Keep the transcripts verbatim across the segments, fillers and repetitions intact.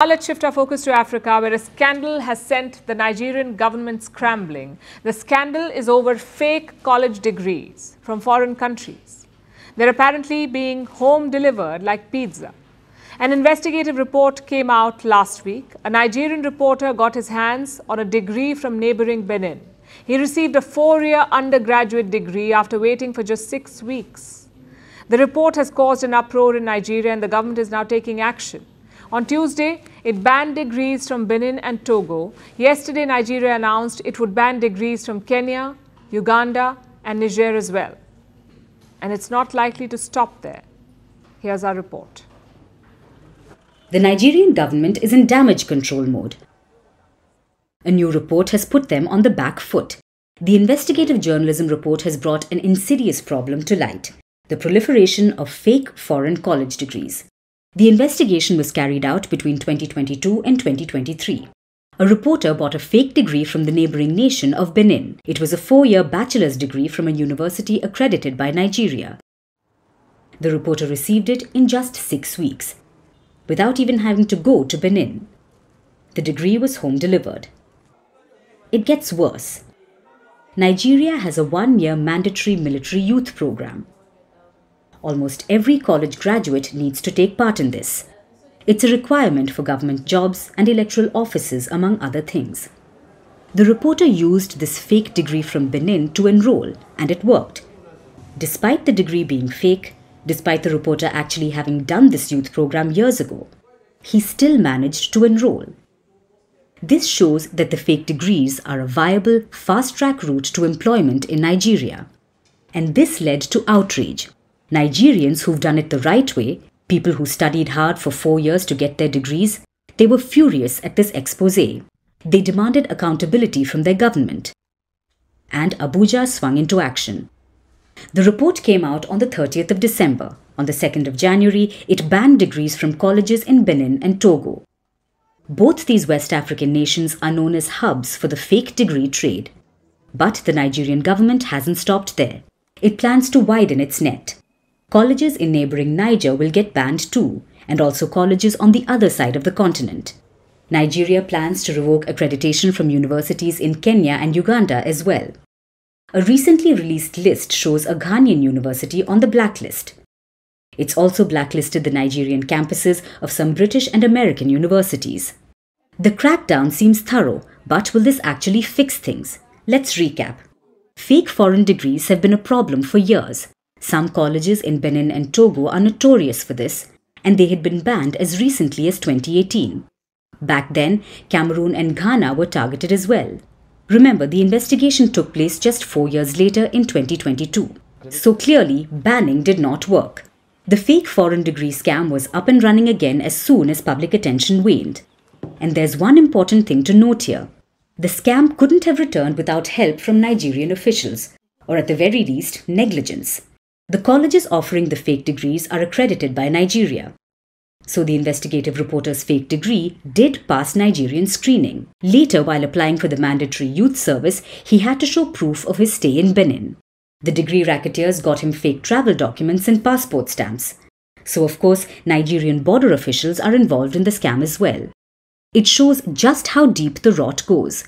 Now let's shift our focus to Africa, where a scandal has sent the Nigerian government scrambling. The scandal is over fake college degrees from foreign countries. They're apparently being home delivered like pizza. An investigative report came out last week. A Nigerian reporter got his hands on a degree from neighboring Benin. He received a four-year undergraduate degree after waiting for just six weeks. The report has caused an uproar in Nigeria, and the government is now taking action. On Tuesday, it banned degrees from Benin and Togo. Yesterday, Nigeria announced it would ban degrees from Kenya, Uganda and Niger as well. And it's not likely to stop there. Here's our report. The Nigerian government is in damage control mode. A new report has put them on the back foot. The investigative journalism report has brought an insidious problem to light: the proliferation of fake foreign college degrees. The investigation was carried out between twenty twenty-two and twenty twenty-three. A reporter bought a fake degree from the neighboring nation of Benin. It was a four-year bachelor's degree from a university accredited by Nigeria. The reporter received it in just six weeks, without even having to go to Benin. The degree was home delivered. It gets worse. Nigeria has a one-year mandatory military youth program. Almost every college graduate needs to take part in this. It's a requirement for government jobs and electoral offices, among other things. The reporter used this fake degree from Benin to enroll, and it worked. Despite the degree being fake, despite the reporter actually having done this youth program years ago, he still managed to enroll. This shows that the fake degrees are a viable, fast-track route to employment in Nigeria. And this led to outrage. Nigerians who've done it the right way, people who studied hard for four years to get their degrees, they were furious at this expose. They demanded accountability from their government. And Abuja swung into action. The report came out on the thirtieth of December. On the second of January, it banned degrees from colleges in Benin and Togo. Both these West African nations are known as hubs for the fake degree trade. But the Nigerian government hasn't stopped there. It plans to widen its net. Colleges in neighbouring Niger will get banned too, and also colleges on the other side of the continent. Nigeria plans to revoke accreditation from universities in Kenya and Uganda as well. A recently released list shows a Ghanaian university on the blacklist. It's also blacklisted the Nigerian campuses of some British and American universities. The crackdown seems thorough, but will this actually fix things? Let's recap. Fake foreign degrees have been a problem for years. Some colleges in Benin and Togo are notorious for this, and they had been banned as recently as twenty eighteen. Back then, Cameroon and Ghana were targeted as well. Remember, the investigation took place just four years later in twenty twenty-two. So clearly, banning did not work. The fake foreign degree scam was up and running again as soon as public attention waned. And there's one important thing to note here. The scam couldn't have returned without help from Nigerian officials, or at the very least, negligence. The colleges offering the fake degrees are accredited by Nigeria. So the investigative reporter's fake degree did pass Nigerian screening. Later, while applying for the mandatory youth service, he had to show proof of his stay in Benin. The degree racketeers got him fake travel documents and passport stamps. So of course, Nigerian border officials are involved in the scam as well. It shows just how deep the rot goes.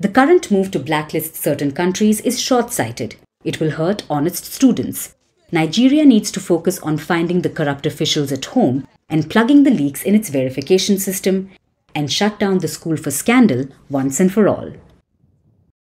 The current move to blacklist certain countries is short-sighted. It will hurt honest students. Nigeria needs to focus on finding the corrupt officials at home and plugging the leaks in its verification system, and shut down the school for scandal once and for all.